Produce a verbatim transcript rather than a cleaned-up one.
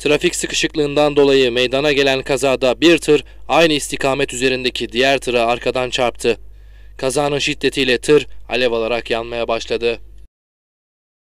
Trafik sıkışıklığından dolayı meydana gelen kazada bir tır aynı istikamet üzerindeki diğer tıra arkadan çarptı. Kazanın şiddetiyle tır alev alarak yanmaya başladı.